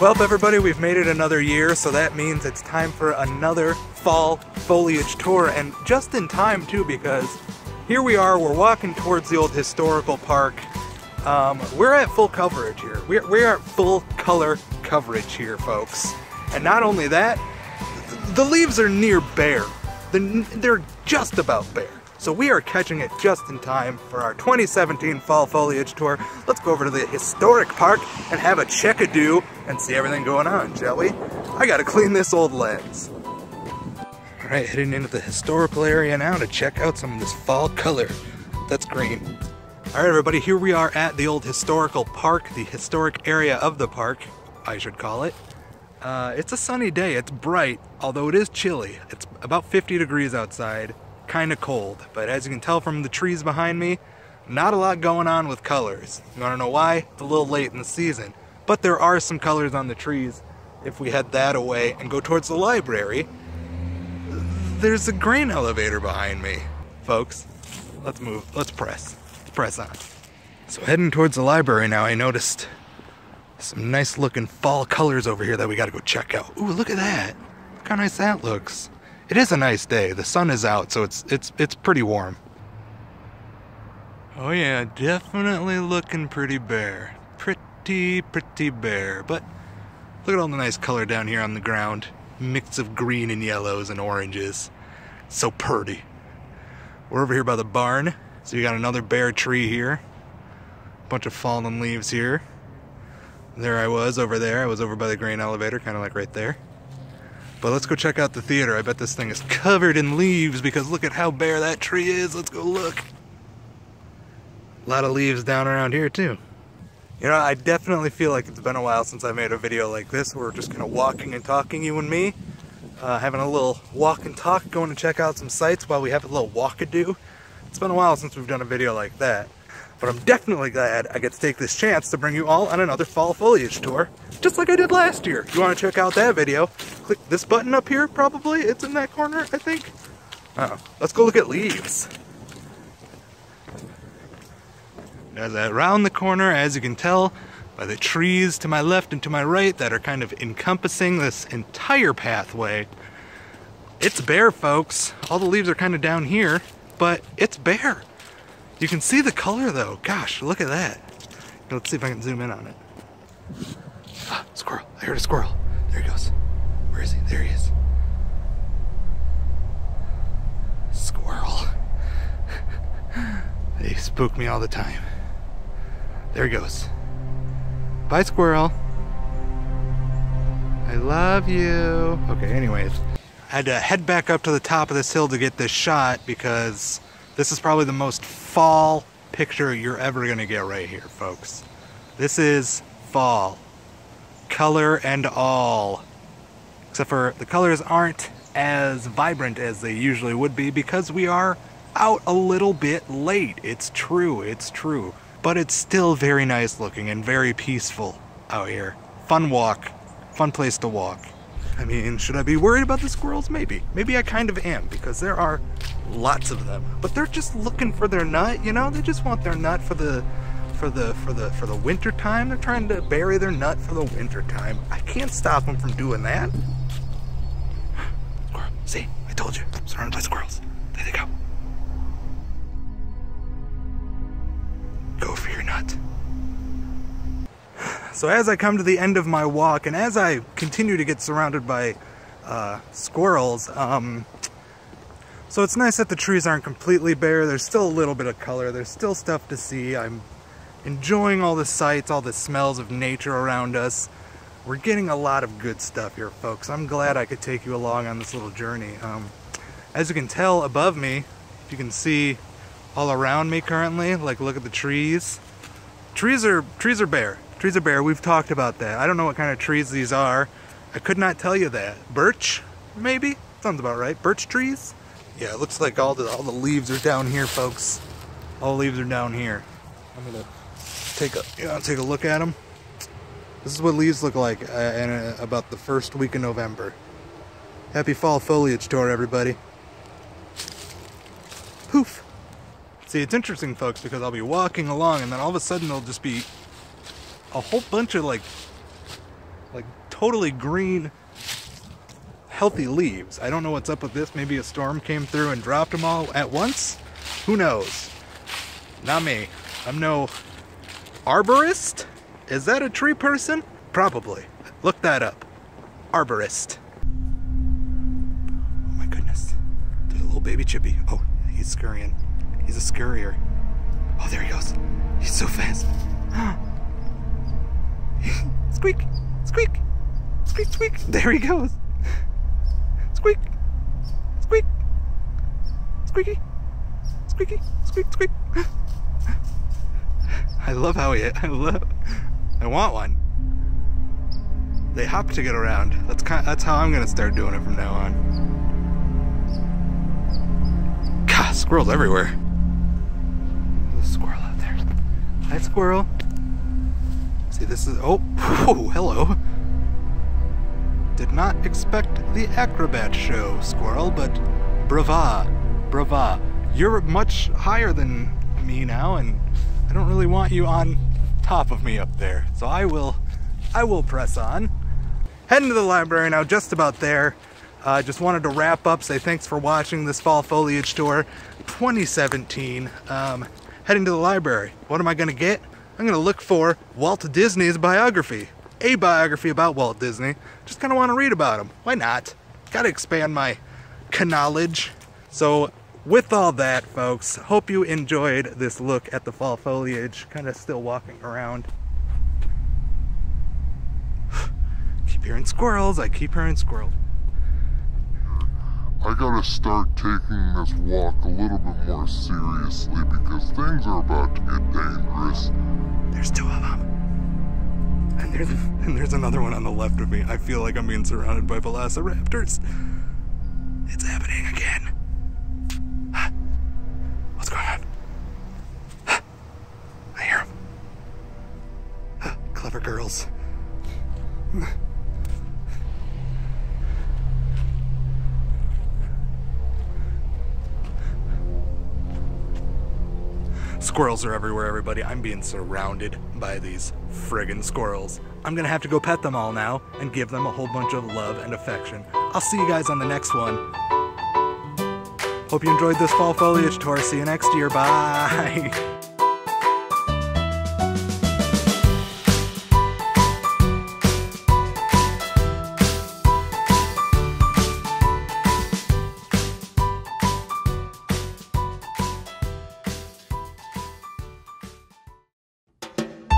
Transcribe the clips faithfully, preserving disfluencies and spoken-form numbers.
Well, everybody, we've made it another year, so that means it's time for another fall foliage tour, and just in time too, because here we are, we're walking towards the old historical park. Um, we're at full coverage here. We're, we're at full color coverage here, folks. And not only that, the leaves are near bare. They're just about bare. So we are catching it just in time for our twenty seventeen Fall Foliage Tour. Let's go over to the historic park and have a check-a-do and see everything going on, shall we? I gotta clean this old lens. All right, heading into the historical area now to check out some of this fall color. That's green. All right, everybody, here we are at the old historical park, the historic area of the park, I should call it. Uh, it's a sunny day, it's bright, although it is chilly. It's about fifty degrees outside. Kind of cold, but as you can tell from the trees behind me, not a lot going on with colors. You want to know why? It's a little late in the season, but there are some colors on the trees. If we head that away and go towards the library, there's a grain elevator behind me. Folks, let's move, let's press, let's press on. So heading towards the library now, I noticed some nice looking fall colors over here that we got to go check out. Ooh, look at that. Look how nice that looks. It is a nice day. The sun is out, so it's it's it's pretty warm. Oh yeah, definitely looking pretty bare. Pretty, pretty bare. But look at all the nice color down here on the ground. Mix of green and yellows and oranges. So pretty. We're over here by the barn, so you got another bare tree here. Bunch of fallen leaves here. There I was over there. I was over by the grain elevator, kind of like right there. But let's go check out the theater. I bet this thing is covered in leaves because look at how bare that tree is. Let's go look. A lot of leaves down around here too. You know, I definitely feel like it's been a while since I made a video like this. We're just kind of walking and talking, you and me. Uh, having a little walk and talk, going to check out some sites while we have a little walk-a-do. It's been a while since we've done a video like that. But I'm definitely glad I get to take this chance to bring you all on another fall foliage tour, just like I did last year. If you want to check out that video, click this button up here, probably. It's in that corner, I think. Uh-oh. Let's go look at leaves. As I round the corner, as you can tell by the trees to my left and to my right that are kind of encompassing this entire pathway, it's bare, folks. All the leaves are kind of down here, but it's bare. You can see the color though. Gosh, look at that. Let's see if I can zoom in on it. Ah, squirrel. I heard a squirrel. There he goes. Where is he? There he is. Squirrel. They spook me all the time. There he goes. Bye, squirrel. I love you. Okay, anyways. I had to head back up to the top of this hill to get this shot because this is probably the most fall picture you're ever gonna get right here, folks. This is fall, color and all. Except for the colors aren't as vibrant as they usually would be because we are out a little bit late. It's true, it's true. But it's still very nice looking and very peaceful out here. Fun walk, fun place to walk. I mean, should I be worried about the squirrels? Maybe. Maybe I kind of am because there are lots of them, but they're just looking for their nut, you know. They just want their nut for the for the for the for the winter time. They're trying to bury their nut for the winter time. I can't stop them from doing that. Squirrel, see, I told you, I'm surrounded by squirrels. There they go. Go for your nut. So as I come to the end of my walk, and as I continue to get surrounded by uh, squirrels, um, so it's nice that the trees aren't completely bare. There's still a little bit of color. There's still stuff to see. I'm enjoying all the sights, all the smells of nature around us. We're getting a lot of good stuff here, folks. I'm glad I could take you along on this little journey. Um, as you can tell above me, you can see all around me currently, like look at the trees. Trees are, trees are bare. Trees are bare. We've talked about that. I don't know what kind of trees these are. I could not tell you that. Birch, maybe? Sounds about right. Birch trees? Yeah, it looks like all the all the leaves are down here, folks. All the leaves are down here. I'm gonna take a you know, take a look at them. This is what leaves look like uh, in uh, about the first week of November. Happy fall foliage tour, everybody. Poof. See, it's interesting, folks, because I'll be walking along, and then all of a sudden there'll just be a whole bunch of like like totally green, healthy leaves. I don't know what's up with this. Maybe a storm came through and dropped them all at once? Who knows? Not me. I'm no arborist? Is that a tree person? Probably. Look that up. Arborist. Oh my goodness. There's a little baby chippy. Oh, he's scurrying. He's a scurrier. Oh, there he goes. He's so fast. Squeak, squeak, squeak, squeak. There he goes. Squeak, squeak, squeaky, squeaky, squeak, squeak. I love how he, I love, I want one. They hop to get around. That's kind of, that's how I'm gonna start doing it from now on. God, squirrels everywhere. There's a squirrel out there. Hi, squirrel. See, this is, oh, whoa, hello. Did not expect the acrobat show, squirrel, but brava, brava. You're much higher than me now, and I don't really want you on top of me up there. So I will, I will press on. Heading to the library now, just about there. Uh, just wanted to wrap up, say thanks for watching this Fall Foliage Tour twenty seventeen. Um, heading to the library. What am I gonna get? I'm gonna look for Walt Disney's biography. A biography about Walt Disney. Just kinda wanna read about him. Why not? Gotta expand my knowledge. So, with all that, folks, hope you enjoyed this look at the fall foliage. Kind of still walking around. Keep hearing squirrels. I keep hearing squirrels. I gotta start taking this walk a little bit more seriously because things are about to get dangerous. There's two of them. And there's, and there's another one on the left of me. I feel like I'm being surrounded by velociraptors. It's happening again. What's going on? I hear them. Clever girls. Squirrels are everywhere, everybody. I'm being surrounded by these friggin' squirrels. I'm gonna have to go pet them all now and give them a whole bunch of love and affection. I'll see you guys on the next one. Hope you enjoyed this fall foliage tour. See you next year. Bye.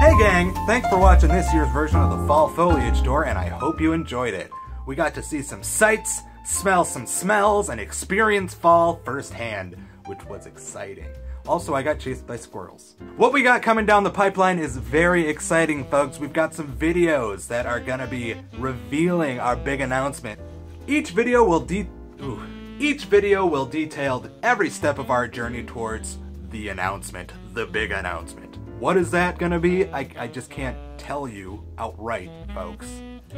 Hey gang, thanks for watching this year's version of the Fall Foliage Tour, and I hope you enjoyed it. We got to see some sights, smell some smells, and experience fall firsthand, which was exciting. Also, I got chased by squirrels. What we got coming down the pipeline is very exciting, folks. We've got some videos that are gonna be revealing our big announcement. Each video will de- Ooh. Each video will detail every step of our journey towards the announcement, the big announcement. What is that gonna be? I, I just can't tell you outright, folks.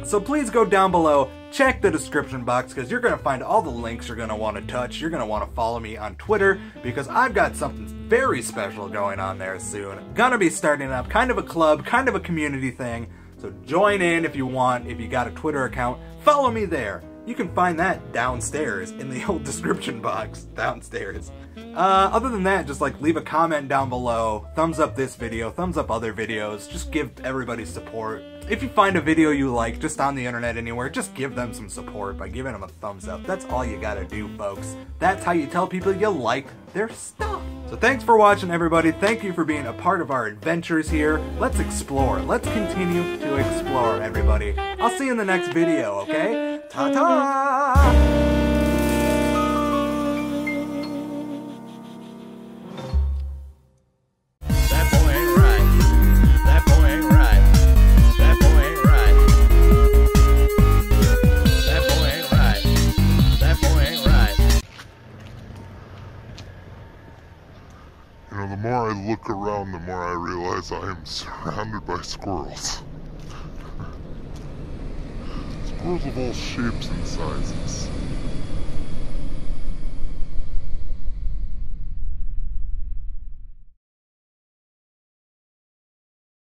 So please go down below, check the description box, because you're gonna find all the links you're gonna wanna touch. You're gonna wanna follow me on Twitter, because I've got something very special going on there soon. Gonna be starting up kind of a club, kind of a community thing. So join in if you want, if you got a Twitter account, follow me there. You can find that downstairs in the old description box, downstairs. Uh, other than that, just like leave a comment down below, thumbs up this video, thumbs up other videos, just give everybody support. If you find a video you like just on the internet anywhere, just give them some support by giving them a thumbs up. That's all you gotta do, folks. That's how you tell people you like their stuff. So thanks for watching, everybody. Thank you for being a part of our adventures here. Let's explore. Let's continue to explore, everybody. I'll see you in the next video, okay? Ta-ta! The more I look around, the more I realize I am surrounded by squirrels. Squirrels of all shapes and sizes.